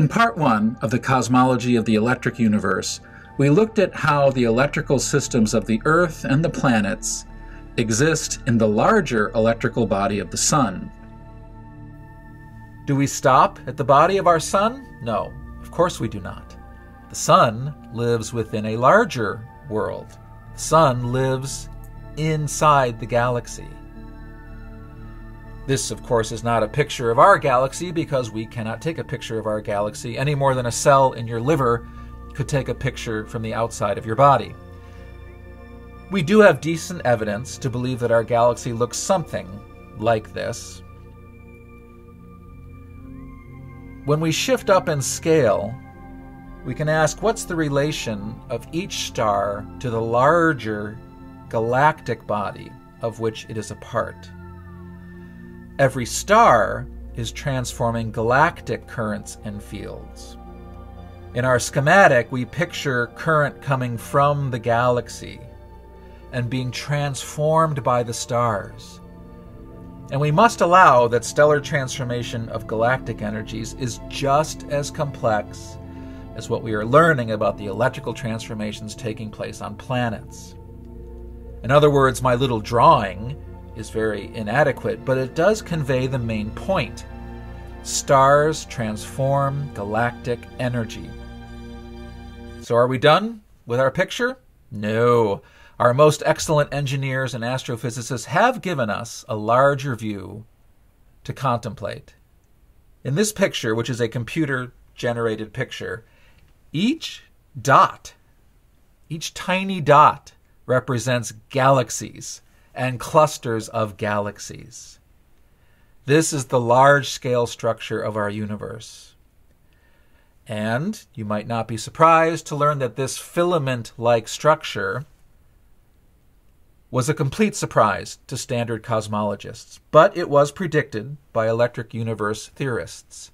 In part one of the cosmology of the electric universe, we looked at how the electrical systems of the Earth and the planets exist in the larger electrical body of the Sun. Do we stop at the body of our Sun? No, of course we do not. The Sun lives within a larger world. The Sun lives inside the galaxy. This, of course, is not a picture of our galaxy because we cannot take a picture of our galaxy any more than a cell in your liver could take a picture from the outside of your body. We do have decent evidence to believe that our galaxy looks something like this. When we shift up in scale, we can ask what's the relation of each star to the larger galactic body of which it is a part. Every star is transforming galactic currents and fields. In our schematic, we picture current coming from the galaxy and being transformed by the stars. And we must allow that stellar transformation of galactic energies is just as complex as what we are learning about the electrical transformations taking place on planets. In other words, my little drawing is very inadequate, but it does convey the main point. Stars transform galactic energy. So are we done with our picture? No. Our most excellent engineers and astrophysicists have given us a larger view to contemplate. In this picture, which is a computer-generated picture, each tiny dot, represents galaxies and clusters of galaxies. This is the large-scale structure of our universe. And you might not be surprised to learn that this filament-like structure was a complete surprise to standard cosmologists, but it was predicted by electric universe theorists.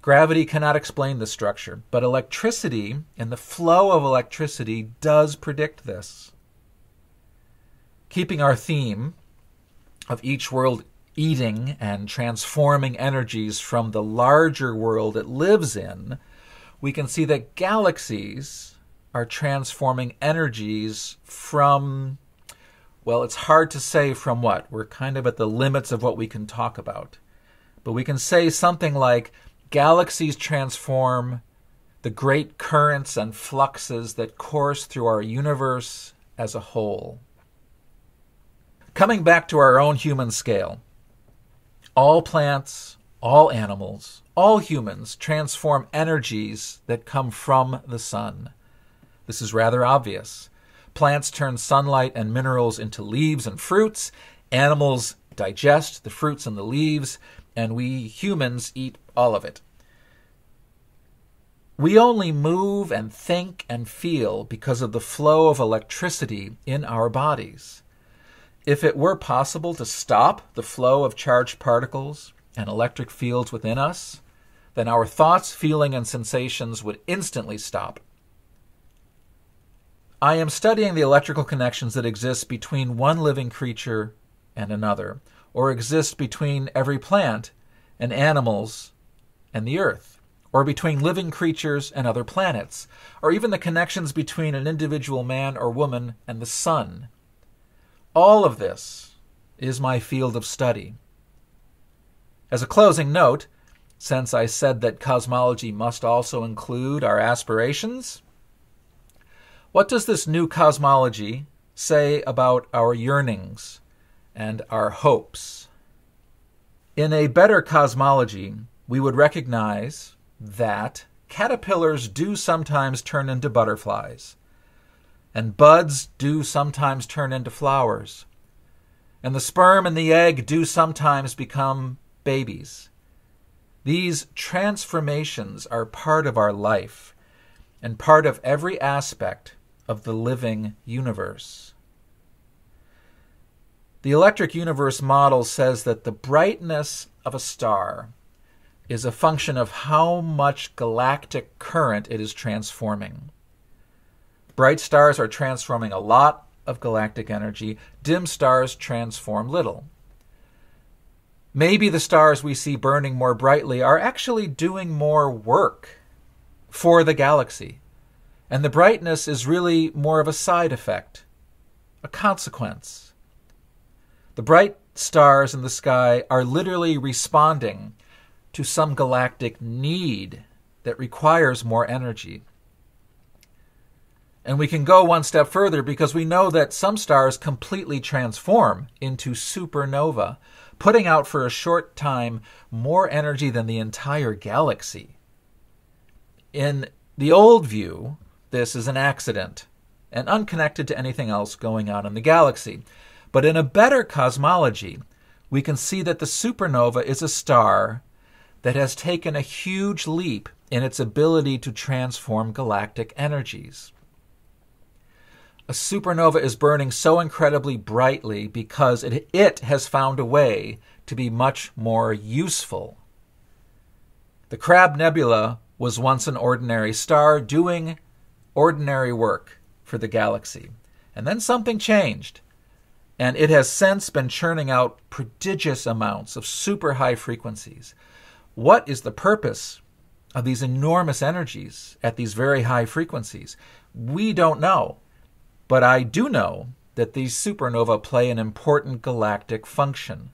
Gravity cannot explain this structure, but electricity and the flow of electricity does predict this. Keeping our theme of each world eating and transforming energies from the larger world it lives in, we can see that galaxies are transforming energies from, well, it's hard to say from what. We're kind of at the limits of what we can talk about. But we can say something like galaxies transform the great currents and fluxes that course through our universe as a whole. Coming back to our own human scale, all plants, all animals, all humans transform energies that come from the sun. This is rather obvious. Plants turn sunlight and minerals into leaves and fruits. Animals digest the fruits and the leaves, and we humans eat all of it. We only move and think and feel because of the flow of electricity in our bodies. If it were possible to stop the flow of charged particles and electric fields within us, then our thoughts, feelings, and sensations would instantly stop. I am studying the electrical connections that exist between one living creature and another, or exist between every plant and animals and the Earth, or between living creatures and other planets, or even the connections between an individual man or woman and the sun. All of this is my field of study. As a closing note, since I said that cosmology must also include our aspirations, what does this new cosmology say about our yearnings and our hopes? In a better cosmology, we would recognize that caterpillars do sometimes turn into butterflies, and buds do sometimes turn into flowers, and the sperm and the egg do sometimes become babies. These transformations are part of our life and part of every aspect of the living universe. The electric universe model says that the brightness of a star is a function of how much galactic current it is transforming. Bright stars are transforming a lot of galactic energy. Dim stars transform little. Maybe the stars we see burning more brightly are actually doing more work for the galaxy, and the brightness is really more of a side effect, a consequence. The bright stars in the sky are literally responding to some galactic need that requires more energy. And we can go one step further because we know that some stars completely transform into supernova, putting out for a short time more energy than the entire galaxy. In the old view, this is an accident and unconnected to anything else going on in the galaxy. But in a better cosmology, we can see that the supernova is a star that has taken a huge leap in its ability to transform galactic energies. A supernova is burning so incredibly brightly because it has found a way to be much more useful. The Crab Nebula was once an ordinary star doing ordinary work for the galaxy. And then something changed, and it has since been churning out prodigious amounts of super high frequencies. What is the purpose of these enormous energies at these very high frequencies? We don't know. But I do know that these supernovae play an important galactic function.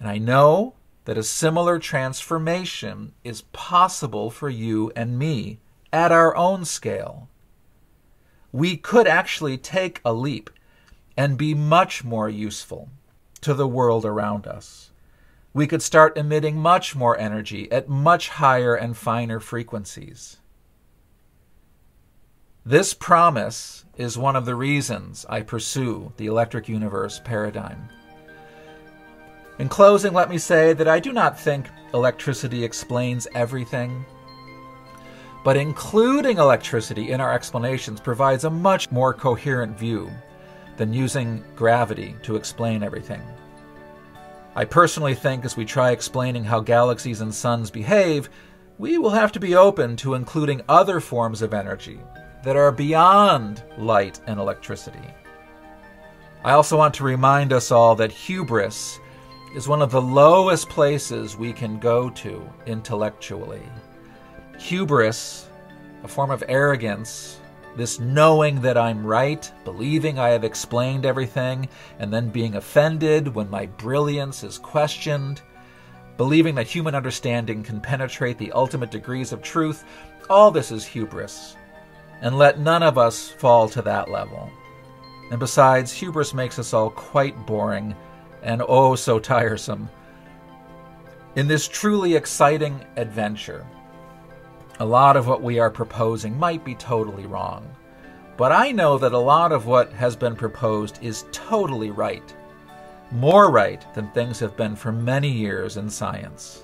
And I know that a similar transformation is possible for you and me at our own scale. We could actually take a leap and be much more useful to the world around us. We could start emitting much more energy at much higher and finer frequencies. This promise is one of the reasons I pursue the Electric Universe paradigm. In closing, let me say that I do not think electricity explains everything, but including electricity in our explanations provides a much more coherent view than using gravity to explain everything. I personally think as we try explaining how galaxies and suns behave, we will have to be open to including other forms of energy that are beyond light and electricity. I also want to remind us all that hubris is one of the lowest places we can go to intellectually. Hubris, a form of arrogance, this knowing that I'm right, believing I have explained everything, and then being offended when my brilliance is questioned, believing that human understanding can penetrate the ultimate degrees of truth, all this is hubris. And let none of us fall to that level. And besides, hubris makes us all quite boring and oh so tiresome. In this truly exciting adventure, a lot of what we are proposing might be totally wrong, but I know that a lot of what has been proposed is totally right, more right than things have been for many years in science.